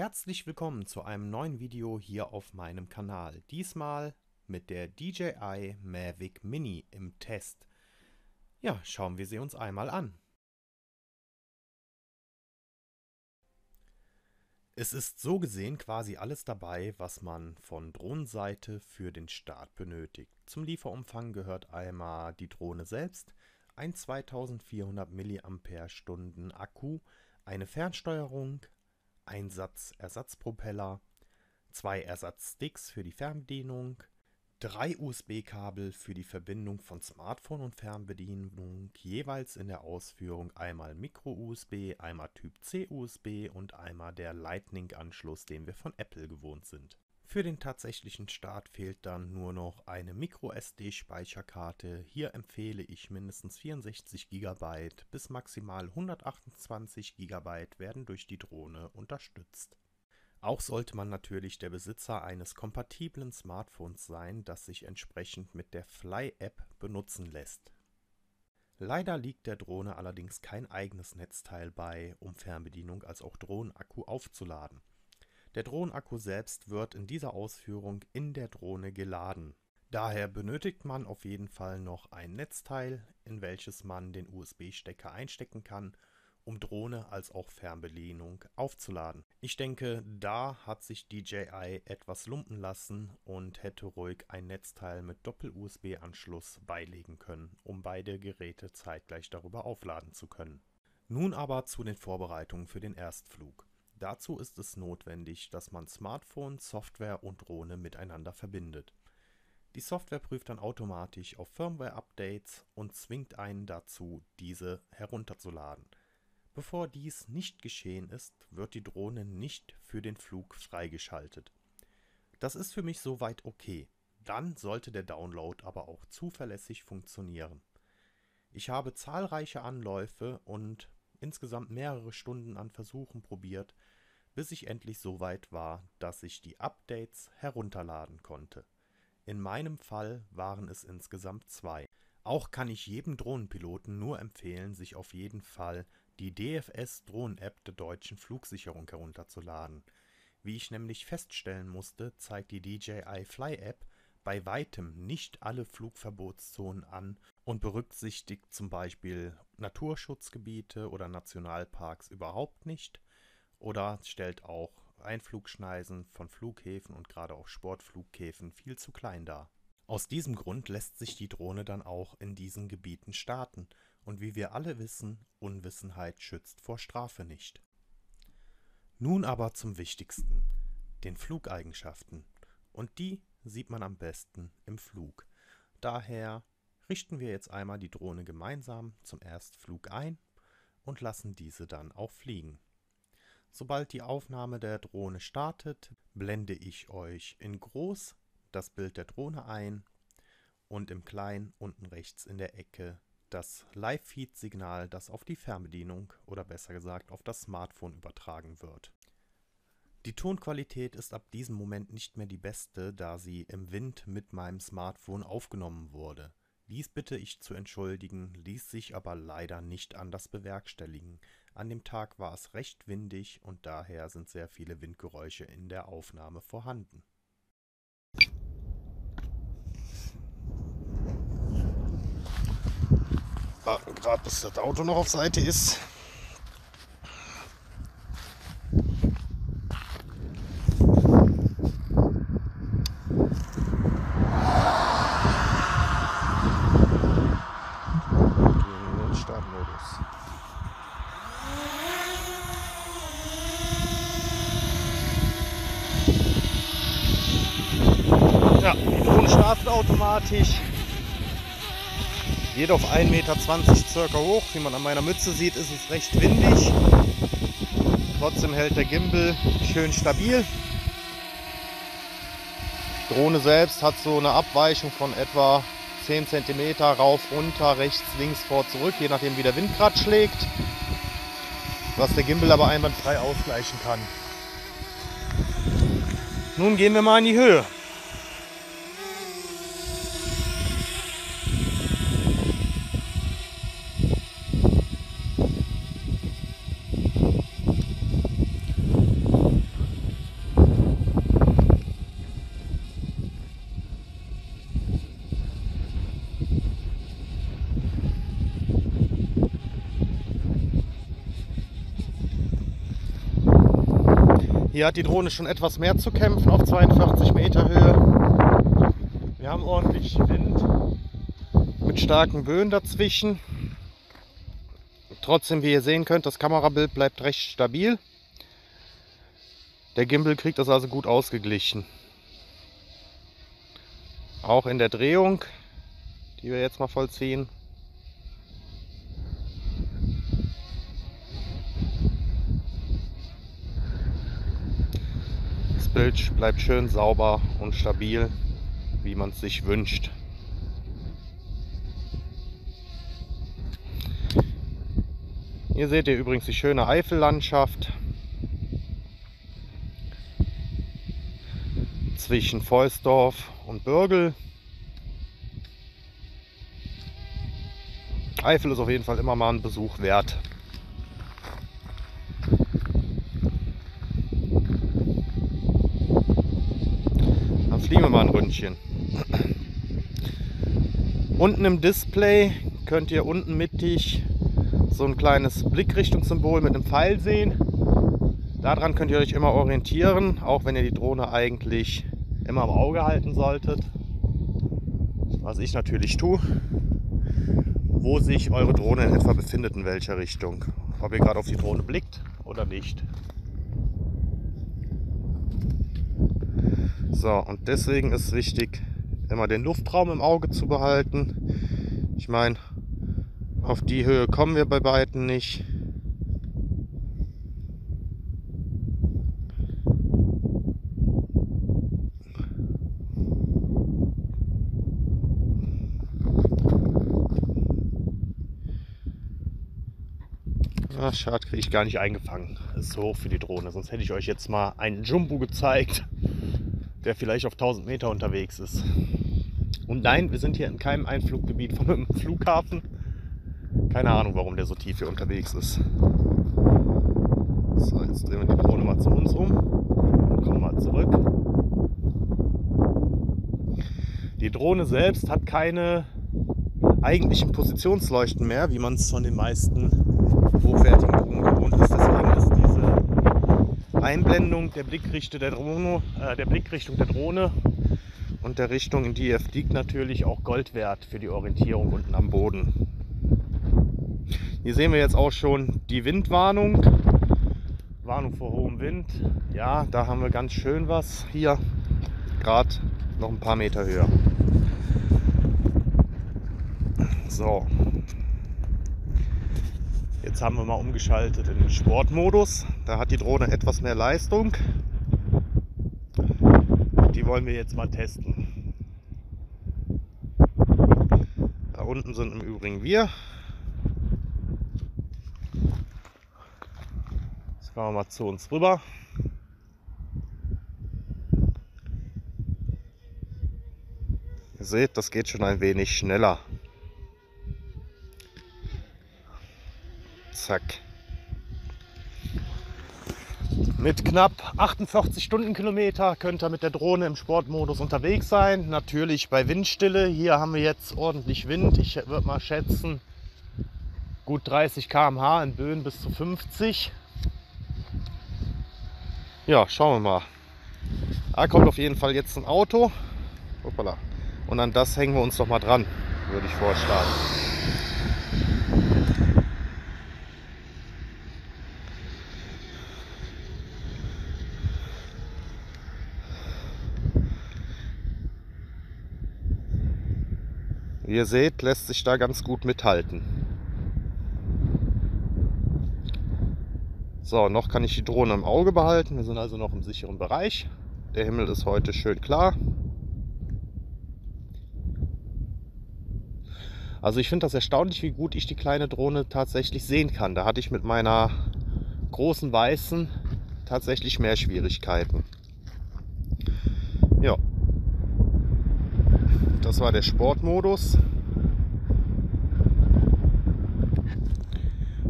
Herzlich willkommen zu einem neuen Video hier auf meinem Kanal, diesmal mit der DJI Mavic Mini im Test. Ja, schauen wir sie uns einmal an. Es ist so gesehen quasi alles dabei, was man von Drohnenseite für den Start benötigt. Zum Lieferumfang gehört einmal die Drohne selbst, ein 2400 mAh Akku, eine Fernsteuerung, ein Satz Ersatzpropeller, zwei Ersatzsticks für die Fernbedienung, drei USB-Kabel für die Verbindung von Smartphone und Fernbedienung, jeweils in der Ausführung einmal Micro-USB, einmal Typ-C-USB und einmal der Lightning-Anschluss, den wir von Apple gewohnt sind. Für den tatsächlichen Start fehlt dann nur noch eine Micro-SD-Speicherkarte. Hier empfehle ich mindestens 64 GB bis maximal 128 GB werden durch die Drohne unterstützt. Auch sollte man natürlich der Besitzer eines kompatiblen Smartphones sein, das sich entsprechend mit der Fly-App benutzen lässt. Leider liegt der Drohne allerdings kein eigenes Netzteil bei, um Fernbedienung als auch Drohnenakku aufzuladen. Der Drohnenakku selbst wird in dieser Ausführung in der Drohne geladen. Daher benötigt man auf jeden Fall noch ein Netzteil, in welches man den USB-Stecker einstecken kann, um Drohne als auch Fernbedienung aufzuladen. Ich denke, da hat sich DJI etwas lumpen lassen und hätte ruhig ein Netzteil mit Doppel-USB-Anschluss beilegen können, um beide Geräte zeitgleich darüber aufladen zu können. Nun aber zu den Vorbereitungen für den Erstflug. Dazu ist es notwendig, dass man Smartphone, Software und Drohne miteinander verbindet. Die Software prüft dann automatisch auf Firmware-Updates und zwingt einen dazu, diese herunterzuladen. Bevor dies nicht geschehen ist, wird die Drohne nicht für den Flug freigeschaltet. Das ist für mich soweit okay. Dann sollte der Download aber auch zuverlässig funktionieren. Ich habe zahlreiche Anläufe und insgesamt mehrere Stunden an Versuchen probiert, bis ich endlich so weit war, dass ich die Updates herunterladen konnte. In meinem Fall waren es insgesamt 2. Auch kann ich jedem Drohnenpiloten nur empfehlen, sich auf jeden Fall die DFS-Drohnen-App der deutschen Flugsicherung herunterzuladen. Wie ich nämlich feststellen musste, zeigt die DJI Fly-App bei weitem nicht alle Flugverbotszonen an und berücksichtigt zum Beispiel Naturschutzgebiete oder Nationalparks überhaupt nicht oder stellt auch Einflugschneisen von Flughäfen und gerade auch Sportflughäfen viel zu klein dar. Aus diesem Grund lässt sich die Drohne dann auch in diesen Gebieten starten und wie wir alle wissen, Unwissenheit schützt vor Strafe nicht. Nun aber zum Wichtigsten, den Flugeigenschaften, und die sieht man am besten im Flug. Daher richten wir jetzt einmal die Drohne gemeinsam zum Erstflug ein und lassen diese dann auch fliegen. Sobald die Aufnahme der Drohne startet, blende ich euch in groß das Bild der Drohne ein und im Kleinen unten rechts in der Ecke das Live-Feed-Signal, das auf die Fernbedienung oder besser gesagt auf das Smartphone übertragen wird. Die Tonqualität ist ab diesem Moment nicht mehr die beste, da sie im Wind mit meinem Smartphone aufgenommen wurde. Dies bitte ich zu entschuldigen, ließ sich aber leider nicht anders bewerkstelligen. An dem Tag war es recht windig und daher sind sehr viele Windgeräusche in der Aufnahme vorhanden. Warten gerade, bis das Auto noch auf Seite ist. Ja, die Drohne startet automatisch, geht auf 1,20 Meter circa hoch. Wie man an meiner Mütze sieht, ist es recht windig. Trotzdem hält der Gimbal schön stabil. Die Drohne selbst hat so eine Abweichung von etwa 10 cm rauf, runter, rechts, links, vor, zurück, je nachdem wie der Wind gerade schlägt, was der Gimbal aber einwandfrei ausgleichen kann. Nun gehen wir mal in die Höhe. Hier hat die Drohne schon etwas mehr zu kämpfen auf 42 Meter Höhe. Wir haben ordentlich Wind mit starken Böen dazwischen. Trotzdem, wie ihr sehen könnt, das Kamerabild bleibt recht stabil. Der Gimbal kriegt das also gut ausgeglichen. Auch in der Drehung, die wir jetzt mal vollziehen. Das Bild bleibt schön sauber und stabil, wie man es sich wünscht. Hier seht ihr übrigens die schöne Eifel-Landschaft zwischen Voisdorf und Bürgel. Eifel ist auf jeden Fall immer mal ein Besuch wert. Dann fliegen wir mal ein Ründchen. Unten im Display könnt ihr unten mittig so ein kleines Blickrichtungssymbol mit einem Pfeil sehen. Daran könnt ihr euch immer orientieren, auch wenn ihr die Drohne eigentlich immer im Auge halten solltet, was ich natürlich tue, wo sich eure Drohne in etwa befindet, in welcher Richtung, ob ihr gerade auf die Drohne blickt oder nicht. So, und deswegen ist wichtig, immer den Luftraum im Auge zu behalten. Ich meine, auf die Höhe kommen wir bei beiden nicht. Ach, schade, kriege ich gar nicht eingefangen. Das ist so hoch für die Drohne. Sonst hätte ich euch jetzt mal einen Jumbo gezeigt, der vielleicht auf 1000 Meter unterwegs ist. Und nein, wir sind hier in keinem Einfluggebiet von einem Flughafen. Keine Ahnung, warum der so tief hier unterwegs ist. So, jetzt drehen wir die Drohne mal zu uns um und kommen mal zurück. Die Drohne selbst hat keine eigentlichen Positionsleuchten mehr, wie man es von den meisten hochwertigen Drohnen gewohnt ist. Deswegen ist diese Einblendung der Blickrichtung der Drohne, und der Richtung, in die ihr fliegt, natürlich auch Gold wert für die Orientierung unten am Boden. Hier sehen wir jetzt auch schon die Windwarnung, Warnung vor hohem Wind. Ja, da haben wir ganz schön was hier, gerade noch ein paar Meter höher. So. Jetzt haben wir mal umgeschaltet in den Sportmodus. Da hat die Drohne etwas mehr Leistung. Die wollen wir jetzt mal testen. Da unten sind im Übrigen wir. Jetzt fahren wir mal zu uns rüber. Ihr seht, das geht schon ein wenig schneller. Zack. Mit knapp 48 Stundenkilometer könnt ihr mit der Drohne im Sportmodus unterwegs sein. Natürlich bei Windstille. Hier haben wir jetzt ordentlich Wind. Ich würde mal schätzen, gut 30 km/h, in Böen bis zu 50. Ja, schauen wir mal. Da kommt auf jeden Fall jetzt ein Auto. Hoppala. Und an das hängen wir uns doch mal dran, würde ich vorschlagen. Wie ihr seht, lässt sich da ganz gut mithalten. So, noch kann ich die Drohne im Auge behalten. Wir sind also noch im sicheren Bereich. Der Himmel ist heute schön klar. Also ich finde das erstaunlich, wie gut ich die kleine Drohne tatsächlich sehen kann. Da hatte ich mit meiner großen weißen tatsächlich mehr Schwierigkeiten. Ja. Das war der Sportmodus.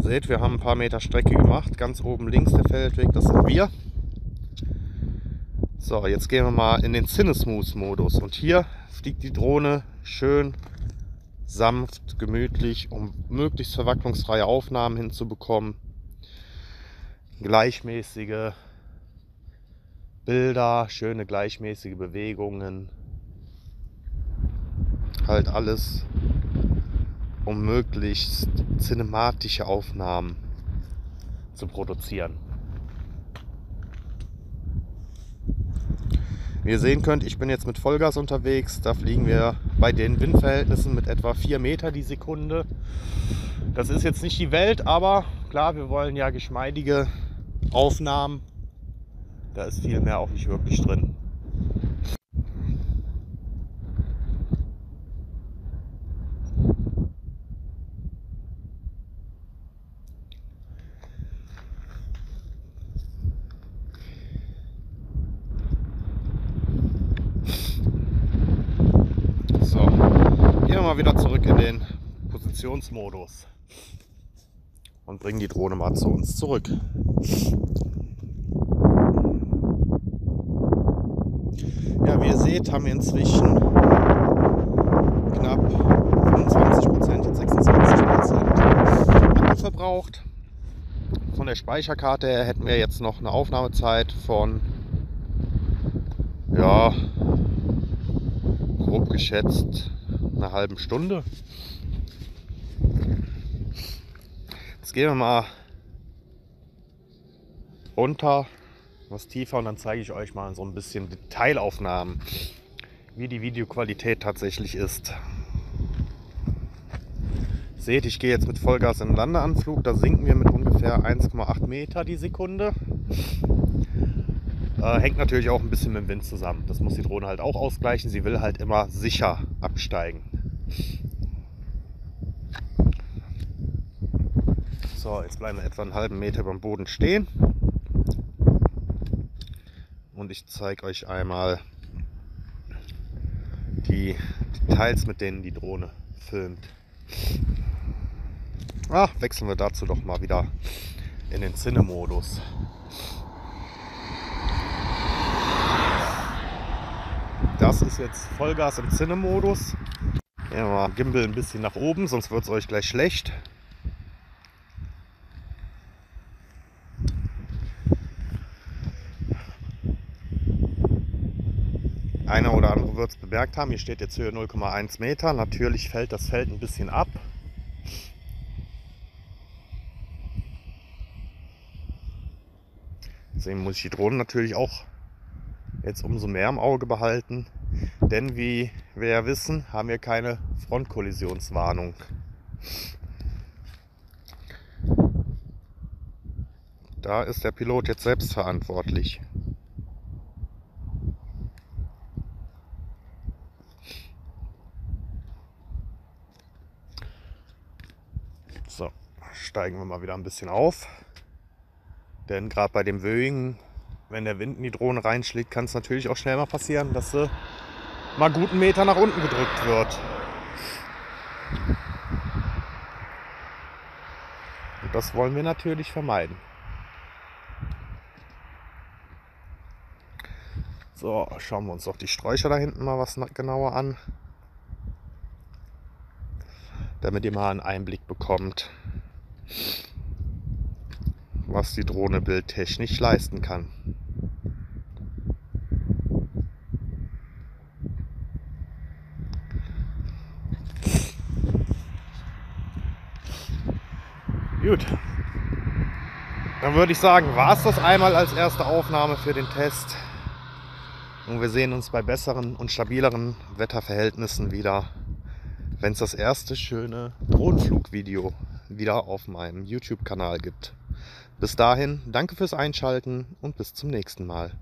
Seht, wir haben ein paar Meter Strecke gemacht. Ganz oben links der Feldweg, das sind wir. So, jetzt gehen wir mal in den Cinesmooth-Modus. Und hier fliegt die Drohne schön sanft, gemütlich, um möglichst verwacklungsfreie Aufnahmen hinzubekommen. Gleichmäßige Bilder, schöne gleichmäßige Bewegungen. Halt alles um möglichst cinematische Aufnahmen zu produzieren. Wie ihr sehen könnt, ich bin jetzt mit Vollgas unterwegs. Da fliegen wir bei den Windverhältnissen mit etwa 4 Meter die Sekunde. Das ist jetzt nicht die Welt, aber klar, wir wollen ja geschmeidige Aufnahmen. Da ist viel mehr auch nicht wirklich drin. Wieder zurück in den Positionsmodus und bringen die Drohne mal zu uns zurück. Ja, wie ihr seht, haben wir inzwischen knapp 25% und 26% Akku verbraucht. Von der Speicherkarte her hätten wir jetzt noch eine Aufnahmezeit von, ja, grob geschätzt einer halben Stunde. Jetzt gehen wir mal runter, was tiefer, und dann zeige ich euch mal so ein bisschen Detailaufnahmen, wie die Videoqualität tatsächlich ist. Seht, ich gehe jetzt mit Vollgas in den Landeanflug, da sinken wir mit ungefähr 1,8 Meter die Sekunde. Hängt natürlich auch ein bisschen mit dem Wind zusammen. Das muss die Drohne halt auch ausgleichen. Sie will halt immer sicher absteigen. So, jetzt bleiben wir etwa einen halben Meter beim Boden stehen. Und ich zeige euch einmal die Details, mit denen die Drohne filmt. Wechseln wir dazu doch mal wieder in den Cine-Modus. Das ist jetzt Vollgas im Cine-Modus. Nehmen wir mal Gimbal ein bisschen nach oben, sonst wird es euch gleich schlecht. Einer oder andere wird es bemerkt haben, hier steht jetzt Höhe 0,1 Meter. Natürlich fällt das Feld ein bisschen ab. Deswegen muss ich die Drohne natürlich auch jetzt umso mehr im Auge behalten, denn wie wir ja wissen, haben wir keine Frontkollisionswarnung. Da ist der Pilot jetzt selbst verantwortlich. So, steigen wir mal wieder ein bisschen auf, denn gerade bei dem Wöhingen, wenn der Wind in die Drohne reinschlägt, kann es natürlich auch schnell mal passieren, dass sie mal gut einen Meter nach unten gedrückt wird. Und das wollen wir natürlich vermeiden. So, schauen wir uns doch die Sträucher da hinten mal was genauer an, damit ihr mal einen Einblick bekommt, was die Drohne bildtechnisch leisten kann. Gut, dann würde ich sagen, war es das einmal als erste Aufnahme für den Test. Und wir sehen uns bei besseren und stabileren Wetterverhältnissen wieder, wenn es das erste schöne Drohnenflugvideo wieder auf meinem YouTube-Kanal gibt. Bis dahin, danke fürs Einschalten und bis zum nächsten Mal.